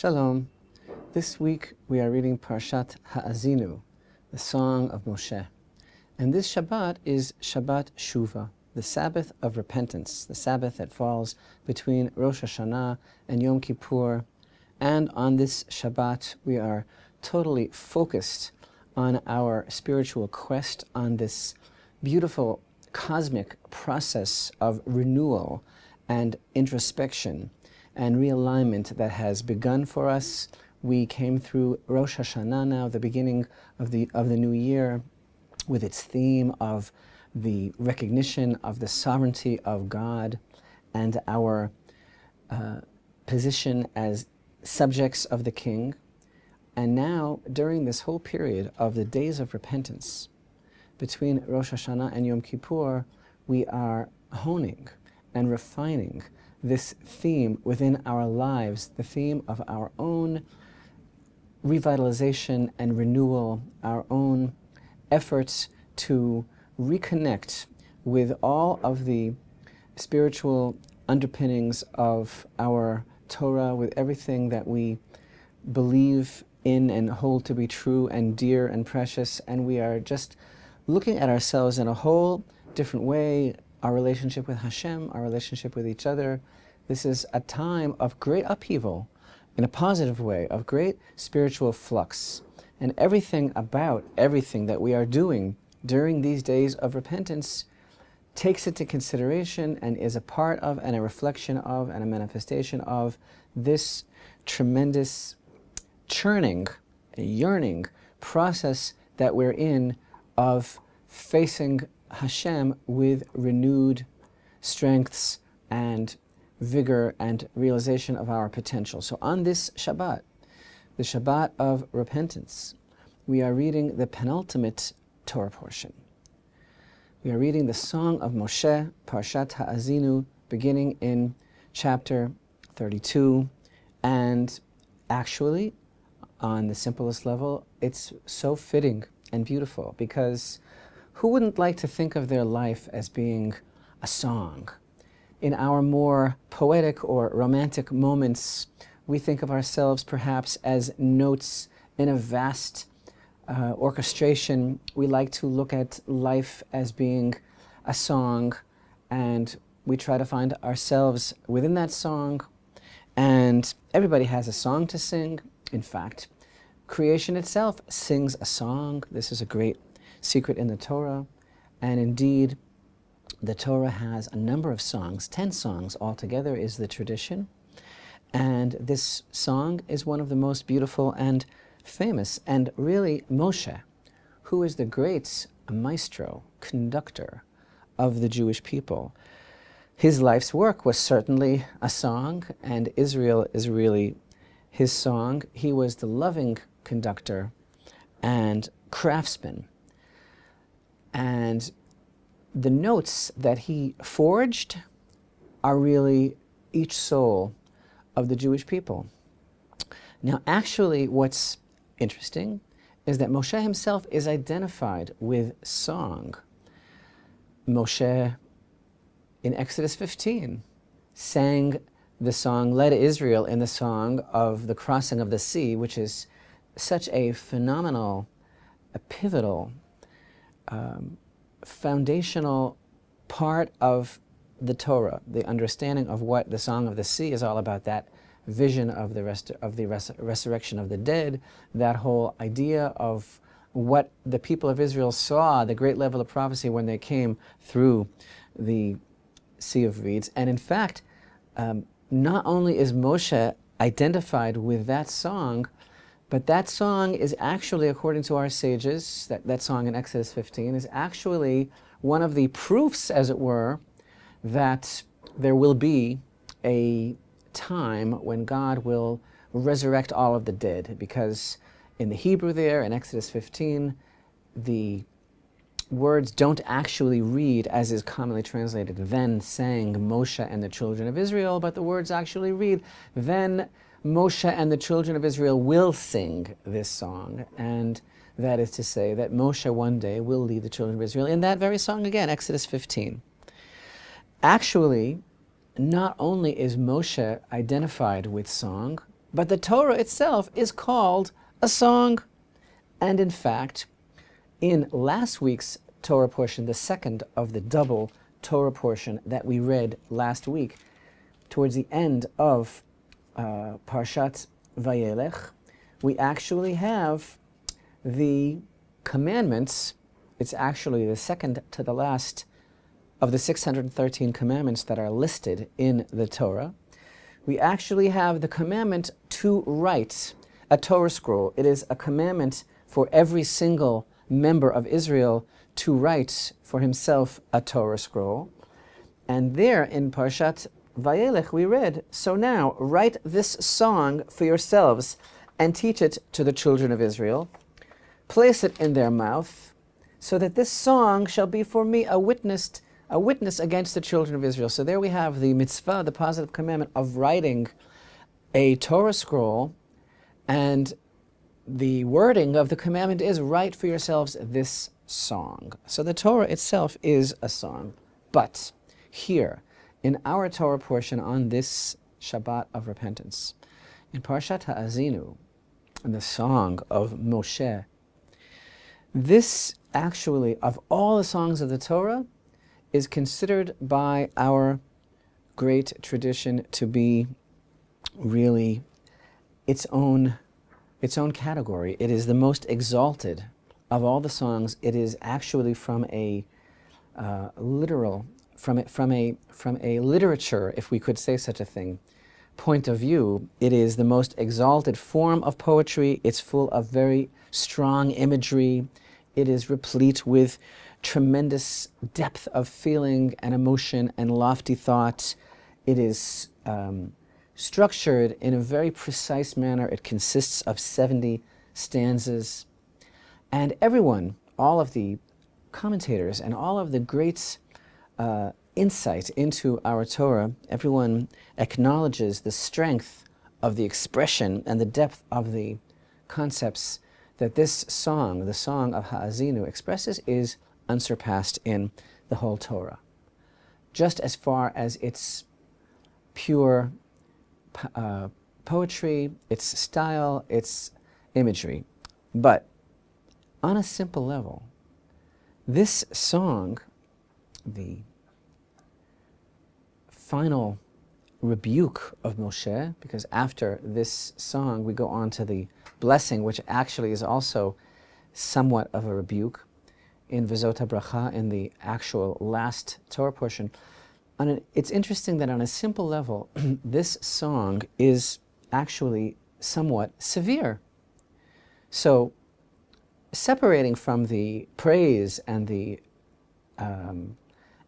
Shalom. This week we are reading Parashat Ha'azinu, the Song of Moshe. And this Shabbat is Shabbat Shuvah, the Sabbath of Repentance, the Sabbath that falls between Rosh Hashanah and Yom Kippur. And on this Shabbat we are totally focused on our spiritual quest, on this beautiful cosmic process of renewal and introspection and realignment that has begun for us. We came through Rosh Hashanah now, the beginning of the new year, with its theme of the recognition of the sovereignty of God and our position as subjects of the King. And now, during this whole period of the days of repentance, between Rosh Hashanah and Yom Kippur, we are honing and refining this theme within our lives, the theme of our own revitalization and renewal, our own efforts to reconnect with all of the spiritual underpinnings of our Torah, with everything that we believe in and hold to be true and dear and precious. And we are just looking at ourselves in a whole different way, our relationship with Hashem, our relationship with each other. This is a time of great upheaval, in a positive way, of great spiritual flux. And everything about everything that we are doing during these days of repentance takes into consideration and is a part of and a reflection of and a manifestation of this tremendous churning, yearning process that we're in of facing Hashem with renewed strengths and vigor and realization of our potential. So on this Shabbat, the Shabbat of repentance, we are reading the penultimate Torah portion. We are reading the Song of Moshe, Parashat Ha'azinu, beginning in chapter 32. And actually, on the simplest level, it's so fitting and beautiful, because who wouldn't like to think of their life as being a song? In our more poetic or romantic moments, we think of ourselves perhaps as notes in a vast orchestration. We like to look at life as being a song, and we try to find ourselves within that song. And everybody has a song to sing. In fact, creation itself sings a song. This is a great secret in the Torah. And indeed, the Torah has a number of songs. 10 songs altogether is the tradition. And this song is one of the most beautiful and famous. And really, Moshe, who is the great maestro, conductor of the Jewish people, his life's work was certainly a song, and Israel is really his song. He was the loving conductor and craftsman. And the notes that he forged are really each soul of the Jewish people. Now, actually, what's interesting is that Moshe himself is identified with song. Moshe, in Exodus 15, sang the song, led Israel in the song of the crossing of the sea, which is such a phenomenal, a pivotal, foundational part of the Torah, the understanding of what the Song of the Sea is all about, that vision of the resurrection of the dead, that whole idea of what the people of Israel saw, the great level of prophecy when they came through the Sea of Reeds. And in fact, not only is Moshe identified with that song, but that song is actually, according to our sages, that song in Exodus 15 is actually one of the proofs, as it were, that there will be a time when God will resurrect all of the dead. Because in the Hebrew there, in Exodus 15, the words don't actually read, as is commonly translated, "Then sang Moshe and the children of Israel," but the words actually read, "Then Moshe and the children of Israel will sing this song," and that is to say that Moshe one day will lead the children of Israel in that very song again, Exodus 15. Actually, not only is Moshe identified with song, But the Torah itself is called a song. And in fact, in last week's Torah portion, the second of the double Torah portion that we read last week, towards the end of Parshat VaYelech, we actually have the commandments. It's actually the second to the last of the 613 commandments that are listed in the Torah. We actually have the commandment to write a Torah scroll. It is a commandment for every single member of Israel to write for himself a Torah scroll. And there in Parshat VaYelech we read, "So now write this song for yourselves and teach it to the children of Israel. Place it in their mouth, so that this song shall be for me a witness against the children of Israel." So there we have the mitzvah, the positive commandment of writing a Torah scroll, and the wording of the commandment is, write for yourselves this song. So the Torah itself is a song. But here, in our Torah portion on this Shabbat of Repentance, in Parashat Ha'azinu, in the song of Moshe, this actually, of all the songs of the Torah, is considered by our great tradition to be really its own category. It is the most exalted of all the songs. It is actually from a literal, from a literature, if we could say such a thing, point of view. It is the most exalted form of poetry. It's full of very strong imagery. It is replete with tremendous depth of feeling and emotion and lofty thought. It is structured in a very precise manner. It consists of 70 stanzas. And everyone, all of the commentators and all of the great insight into our Torah, everyone acknowledges the strength of the expression and the depth of the concepts that this song, the song of Ha'azinu, expresses is unsurpassed in the whole Torah, just as far as its pure poetry, its style, its imagery. But on a simple level, this song, the final rebuke of Moshe, because after this song we go on to the blessing, which actually is also somewhat of a rebuke, in Vezot HaBracha, in the actual last Torah portion. It's interesting that on a simple level, this song is actually somewhat severe. So, separating from the praise and the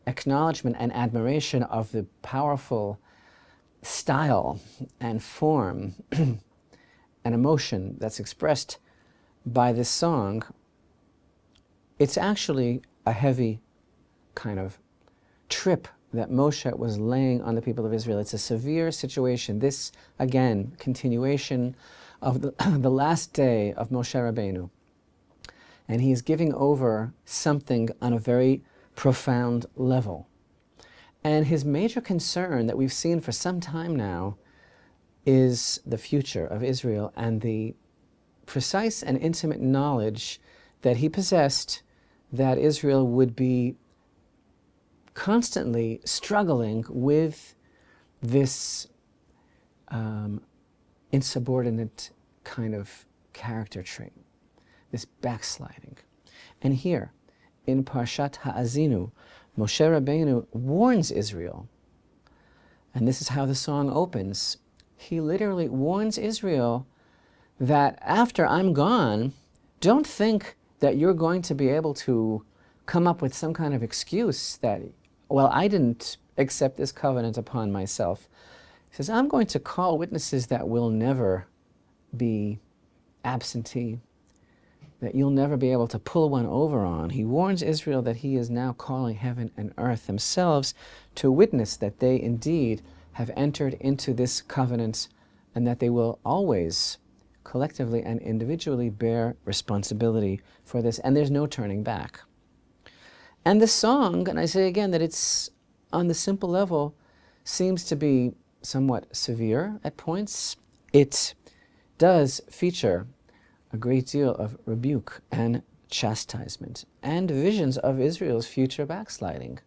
acknowledgement and admiration of the powerful style and form and emotion that's expressed by this song, it's actually a heavy kind of trip that Moshe was laying on the people of Israel. It's a severe situation. This, again, continuation of the last day of Moshe Rabbeinu. And he's giving over something on a very profound level. And his major concern that we've seen for some time now is the future of Israel and the precise and intimate knowledge that he possessed that Israel would be constantly struggling with this insubordinate kind of character trait, this backsliding. And here, in Parshat Ha'azinu, Moshe Rabbeinu warns Israel, and this is how the song opens. He literally warns Israel that after I'm gone, don't think that you're going to be able to come up with some kind of excuse that, well, I didn't accept this covenant upon myself. He says, I'm going to call witnesses that will never be absentee, that you'll never be able to pull one over on. He warns Israel that he is now calling heaven and earth themselves to witness that they indeed have entered into this covenant and that they will always collectively and individually bear responsibility for this, and there's no turning back. And the song, and I say again that it's on the simple level, seems to be somewhat severe at points, it does feature a great deal of rebuke and chastisement and visions of Israel's future backsliding.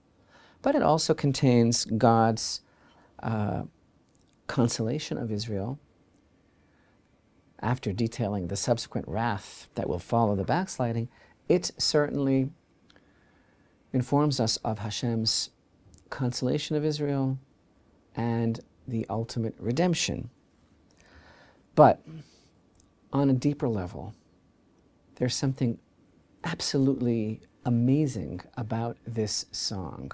But it also contains God's consolation of Israel after detailing the subsequent wrath that will follow the backsliding. It certainly informs us of Hashem's consolation of Israel and the ultimate redemption. But on a deeper level, there's something absolutely amazing about this song.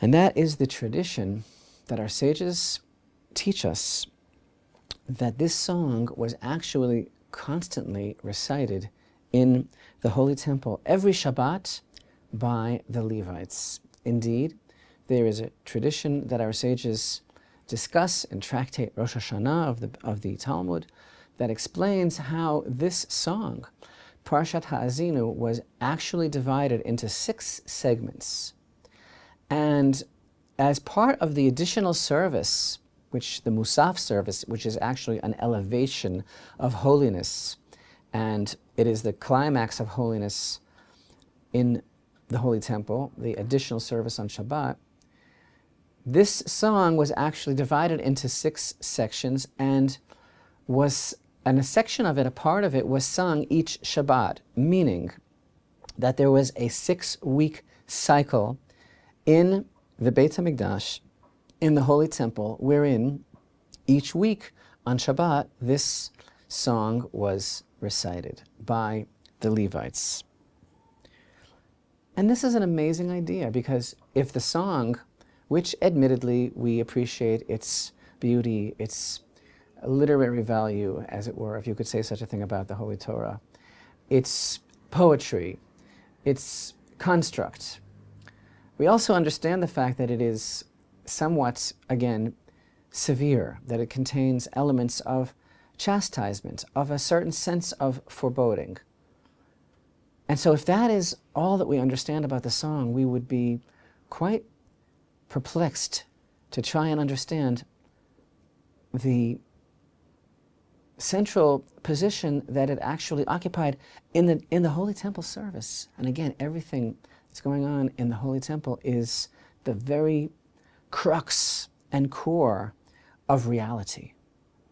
And that is the tradition that our sages teach us, that this song was actually constantly recited in the Holy Temple every Shabbat by the Levites. Indeed, there is a tradition that our sages discuss in Tractate Rosh Hashanah of the Talmud that explains how this song, Parashat Ha'azinu, was actually divided into 6 segments. And as part of the additional service, which the Musaf service, which is actually an elevation of holiness, and it is the climax of holiness in the Holy Temple, the additional service on Shabbat, this song was actually divided into 6 sections, and a section of it, a part of it, was sung each Shabbat, meaning that there was a 6-week cycle in the Beit HaMikdash, in the Holy Temple, wherein each week on Shabbat, this song was recited by the Levites. And this is an amazing idea, because if the song, which admittedly we appreciate its beauty, its literary value, as it were, if you could say such a thing about the Holy Torah, its poetry, its construct, we also understand the fact that it is somewhat, again, severe, that it contains elements of chastisement, of a certain sense of foreboding. And so if that is all that we understand about the song, we would be quite perplexed to try and understand the central position that it actually occupied in the Holy Temple service. And again, everything that's going on in the Holy Temple is the very crux and core of reality.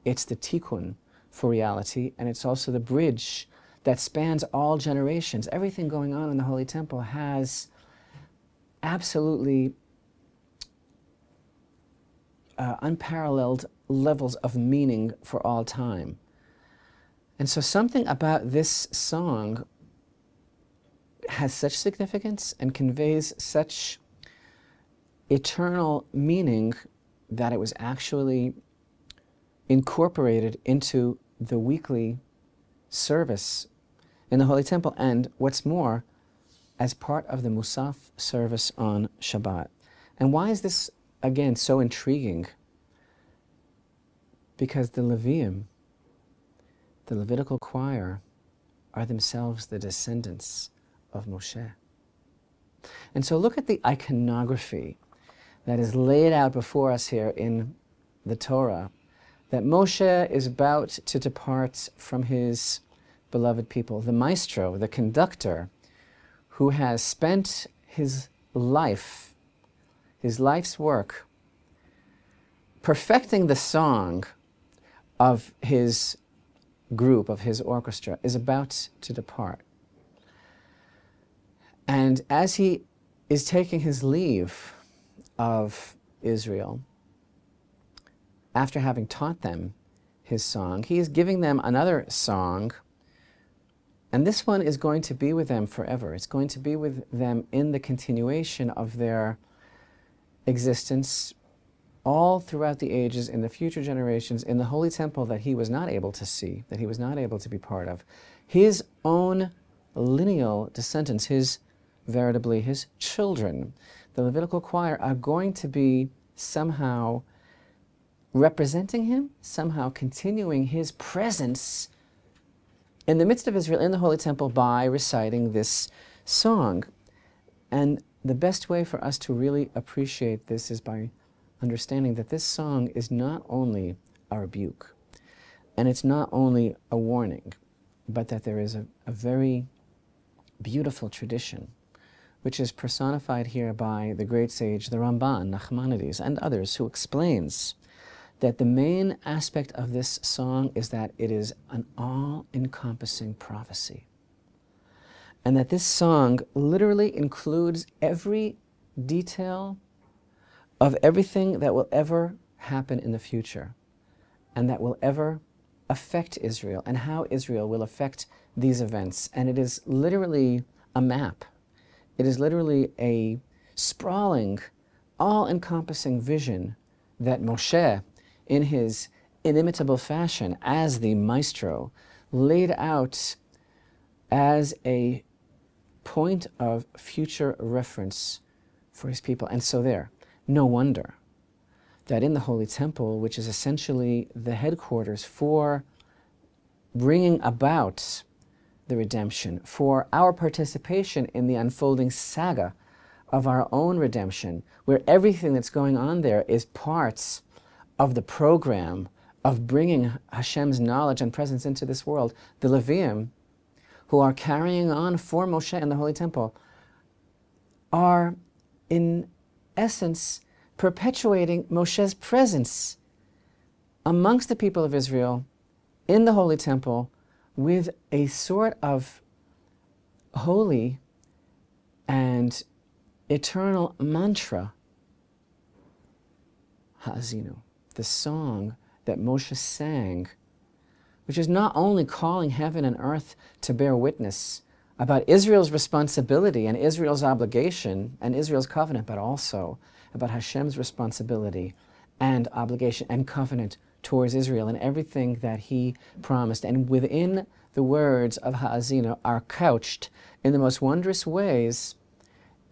It's the tikkun for reality, and it's also the bridge that spans all generations. Everything going on in the Holy Temple has absolutely unparalleled levels of meaning for all time. And so something about this song has such significance and conveys such eternal meaning that it was actually incorporated into the weekly service in the Holy Temple, and what's more, as part of the Musaf service on Shabbat. And why is this, again, so intriguing? Because the Levim, the Levitical choir, are themselves the descendants of Moshe. And so look at the iconography that is laid out before us here in the Torah, that Moshe is about to depart from his beloved people. The maestro, the conductor, who has spent his life, his life's work, perfecting the song of his group, of his orchestra, is about to depart. And as he is taking his leave of Israel, after having taught them his song, he is giving them another song, and this one is going to be with them forever. It's going to be with them in the continuation of their existence all throughout the ages, in the future generations, in the Holy Temple that he was not able to see, that he was not able to be part of. His own lineal descendants, his, veritably, his children, the Levitical choir, are going to be somehow representing him, somehow continuing his presence in the midst of Israel, in the Holy Temple, by reciting this song. And the best way for us to really appreciate this is by understanding that this song is not only a rebuke. And it's not only a warning, but that there is a very beautiful tradition, which is personified here by the great sage, the Ramban, Nachmanides, and others, who explains that the main aspect of this song is that it is an all-encompassing prophecy. And that this song literally includes every detail of everything that will ever happen in the future, and that will ever affect Israel, and how Israel will affect these events. And it is literally a map. It is literally a sprawling, all-encompassing vision that Moshe, in his inimitable fashion as the maestro, laid out as a point of future reference for his people. And so there, no wonder that in the Holy Temple, which is essentially the headquarters for bringing about the redemption, for our participation in the unfolding saga of our own redemption, where everything that's going on there is parts of the program of bringing Hashem's knowledge and presence into this world, the Levim, who are carrying on for Moshe in the Holy Temple, are in essence perpetuating Moshe's presence amongst the people of Israel in the Holy Temple with a sort of holy and eternal mantra, Ha'azinu, the song that Moshe sang, which is not only calling heaven and earth to bear witness about Israel's responsibility and Israel's obligation and Israel's covenant, but also about Hashem's responsibility and obligation and covenant towards Israel and everything that he promised. And within the words of Ha'azinu are couched in the most wondrous ways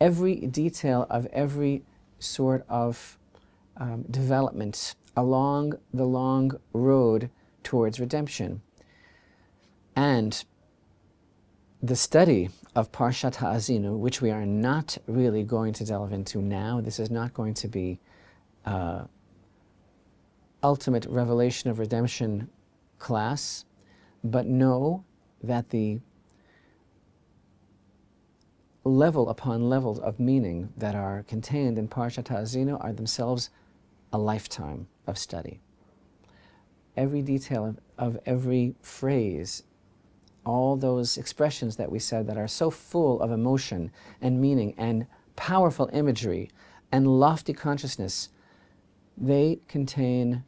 every detail of every sort of development along the long road towards redemption. And the study of Parashat Ha'azinu, which we are not really going to delve into now, this is not going to be ultimate revelation of redemption class, but know that the level upon level of meaning that are contained in Parashat Ha'azinu are themselves a lifetime of study. Every detail of every phrase, all those expressions that we said that are so full of emotion and meaning and powerful imagery and lofty consciousness, they contain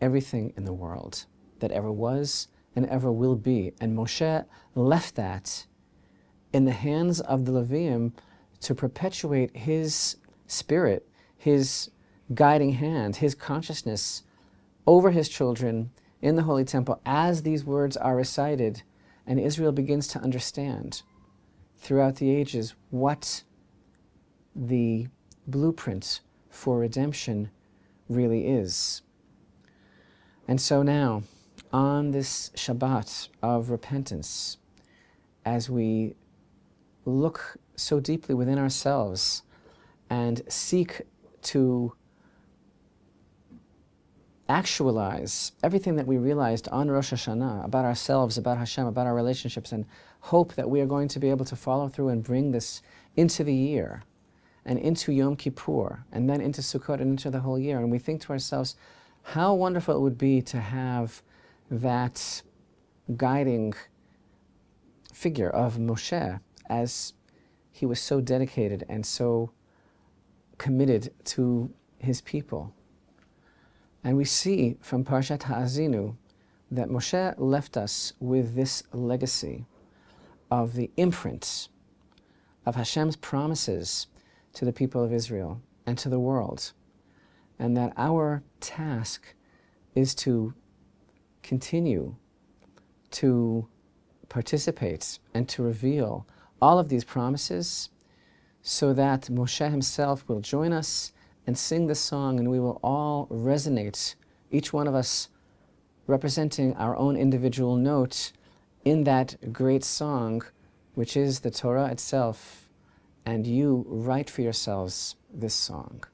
everything in the world that ever was and ever will be. And Moshe left that in the hands of the Levim to perpetuate his spirit, his guiding hand, his consciousness over his children in the Holy Temple as these words are recited. And Israel begins to understand throughout the ages what the blueprint for redemption really is. And so now, on this Shabbat of repentance, as we look so deeply within ourselves and seek to actualize everything that we realized on Rosh Hashanah about ourselves, about Hashem, about our relationships, and hope that we are going to be able to follow through and bring this into the year and into Yom Kippur and then into Sukkot and into the whole year. And we think to ourselves, how wonderful it would be to have that guiding figure of Moshe, as he was so dedicated and so committed to his people. And we see from Parashat Ha'azinu that Moshe left us with this legacy of the imprint of Hashem's promises to the people of Israel and to the world, and that our task is to continue to participate and to reveal all of these promises so that Moshe himself will join us and sing this song, and we will all resonate, each one of us representing our own individual note in that great song, which is the Torah itself. And you write for yourselves this song.